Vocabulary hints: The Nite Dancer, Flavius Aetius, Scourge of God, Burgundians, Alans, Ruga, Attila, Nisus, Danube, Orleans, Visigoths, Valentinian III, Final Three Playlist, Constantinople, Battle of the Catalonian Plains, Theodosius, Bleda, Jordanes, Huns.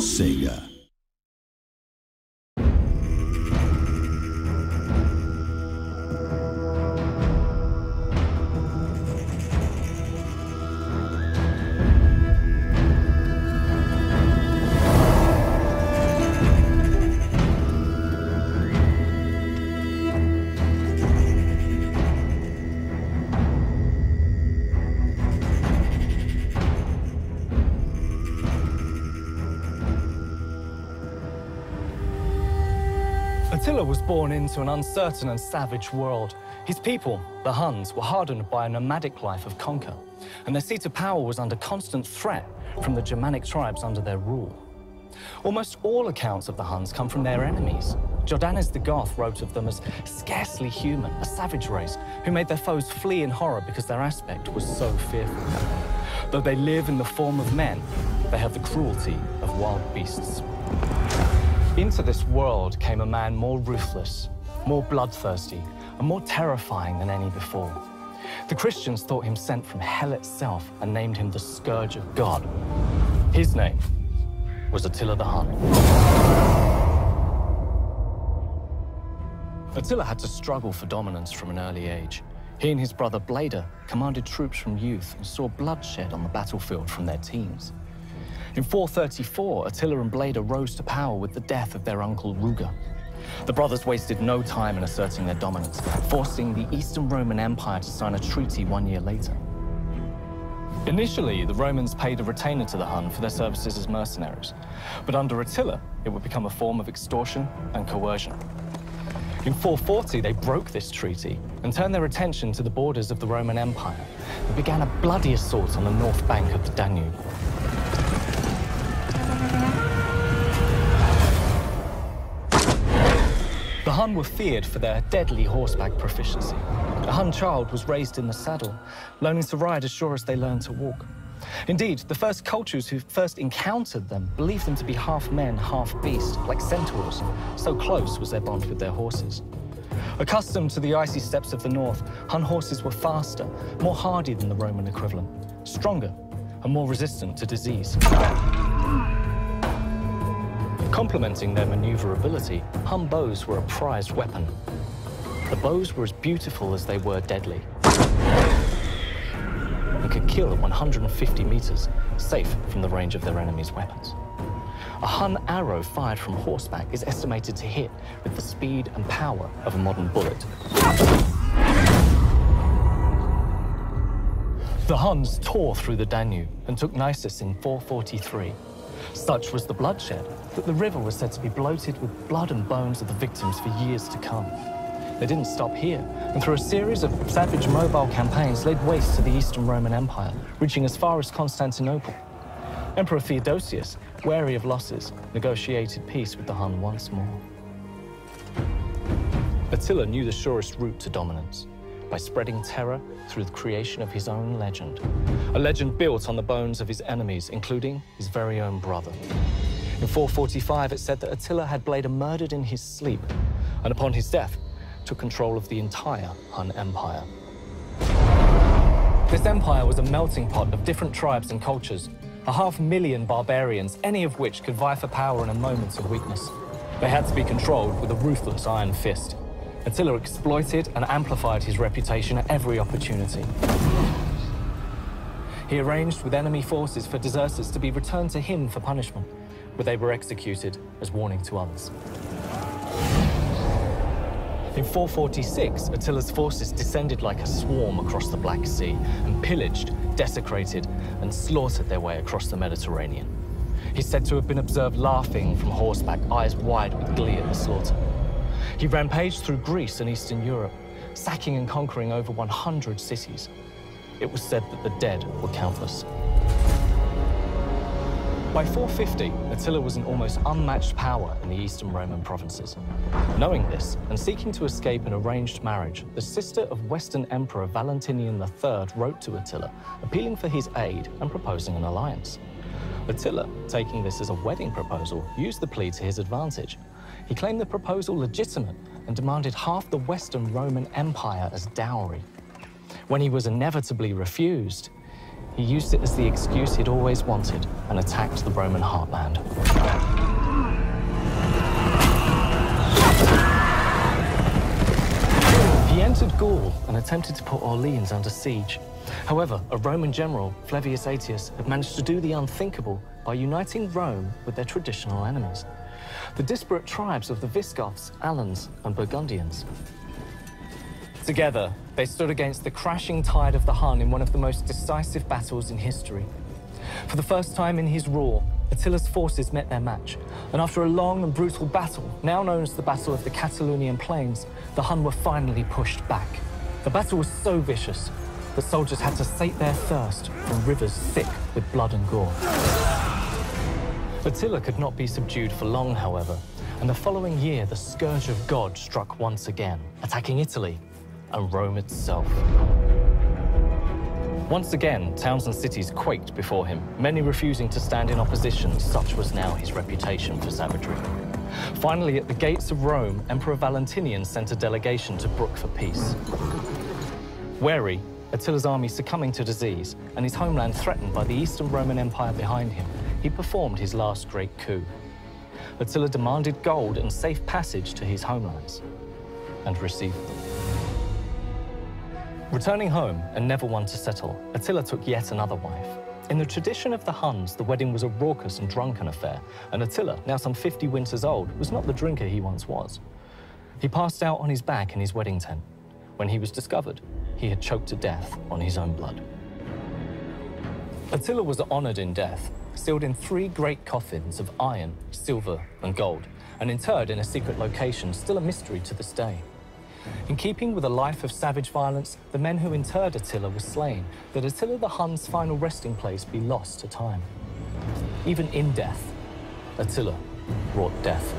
Sega. Attila was born into an uncertain and savage world. His people, the Huns, were hardened by a nomadic life of conquer, and their seat of power was under constant threat from the Germanic tribes under their rule. Almost all accounts of the Huns come from their enemies. Jordanes the Goth wrote of them as scarcely human, a savage race who made their foes flee in horror because their aspect was so fearful. Though they live in the form of men, they have the cruelty of wild beasts. Into this world came a man more ruthless, more bloodthirsty, and more terrifying than any before. The Christians thought him sent from hell itself and named him the Scourge of God. His name was Attila the Hun. Attila had to struggle for dominance from an early age. He and his brother Bleda commanded troops from youth and saw bloodshed on the battlefield from their teens. In 434, Attila and Bleda rose to power with the death of their uncle Ruga. The brothers wasted no time in asserting their dominance, forcing the Eastern Roman Empire to sign a treaty 1 year later. Initially, the Romans paid a retainer to the Hun for their services as mercenaries, but under Attila, it would become a form of extortion and coercion. In 440, they broke this treaty and turned their attention to the borders of the Roman Empire and began a bloody assault on the north bank of the Danube. The Hun were feared for their deadly horseback proficiency. A Hun child was raised in the saddle, learning to ride as sure as they learned to walk. Indeed, the first cultures who first encountered them believed them to be half men, half beast, like centaurs. So close was their bond with their horses. Accustomed to the icy steppes of the north, Hun horses were faster, more hardy than the Roman equivalent, stronger and more resistant to disease. Complementing their maneuverability, Hun bows were a prized weapon. The bows were as beautiful as they were deadly, and could kill at 150 meters, safe from the range of their enemies' weapons. A Hun arrow fired from horseback is estimated to hit with the speed and power of a modern bullet. The Huns tore through the Danube and took Nisus in 443. Such was the bloodshed that the river was said to be bloated with blood and bones of the victims for years to come. They didn't stop here, and through a series of savage mobile campaigns laid waste to the Eastern Roman Empire, reaching as far as Constantinople. Emperor Theodosius, wary of losses, negotiated peace with the Hun once more. Attila knew the surest route to dominance, by spreading terror through the creation of his own legend. A legend built on the bones of his enemies, including his very own brother. In 445, it said that Attila had Bleda murdered in his sleep, and upon his death, took control of the entire Hun Empire. This empire was a melting pot of different tribes and cultures, 500,000 barbarians, any of which could vie for power in a moment of weakness. They had to be controlled with a ruthless iron fist. Attila exploited and amplified his reputation at every opportunity. He arranged with enemy forces for deserters to be returned to him for punishment, where they were executed as warning to others. In 446, Attila's forces descended like a swarm across the Black Sea and pillaged, desecrated, and slaughtered their way across the Mediterranean. He's said to have been observed laughing from horseback, eyes wide with glee at the slaughter. He rampaged through Greece and Eastern Europe, sacking and conquering over 100 cities. It was said that the dead were countless. By 450, Attila was an almost unmatched power in the Eastern Roman provinces. Knowing this, and seeking to escape an arranged marriage, the sister of Western Emperor Valentinian III wrote to Attila, appealing for his aid and proposing an alliance. Attila, taking this as a wedding proposal, used the plea to his advantage. He claimed the proposal legitimate and demanded half the Western Roman Empire as dowry. When he was inevitably refused, he used it as the excuse he'd always wanted and attacked the Roman heartland. entered Gaul and attempted to put Orleans under siege. However, a Roman general, Flavius Aetius, had managed to do the unthinkable by uniting Rome with their traditional enemies, the disparate tribes of the Visigoths, Alans, and Burgundians. Together, they stood against the crashing tide of the Hun in one of the most decisive battles in history. For the first time in his rule, Attila's forces met their match, and after a long and brutal battle, now known as the Battle of the Catalonian Plains, the Hun were finally pushed back. The battle was so vicious, the soldiers had to sate their thirst from rivers thick with blood and gore. Attila could not be subdued for long, however, and the following year, the scourge of God struck once again, attacking Italy and Rome itself. Once again, towns and cities quaked before him, many refusing to stand in opposition. Such was now his reputation for savagery. Finally, at the gates of Rome, Emperor Valentinian sent a delegation to brook for peace. Wary, Attila's army succumbing to disease and his homeland threatened by the Eastern Roman Empire behind him, he performed his last great coup. Attila demanded gold and safe passage to his homelands, and received them. Returning home, and never one to settle, Attila took yet another wife. In the tradition of the Huns, the wedding was a raucous and drunken affair, and Attila, now some 50 winters old, was not the drinker he once was. He passed out on his back in his wedding tent. When he was discovered, he had choked to death on his own blood. Attila was honored in death, sealed in 3 great coffins of iron, silver, and gold, and interred in a secret location, still a mystery to this day. In keeping with a life of savage violence, the men who interred Attila were slain, that Attila the Hun's final resting place be lost to time. Even in death, Attila wrought death.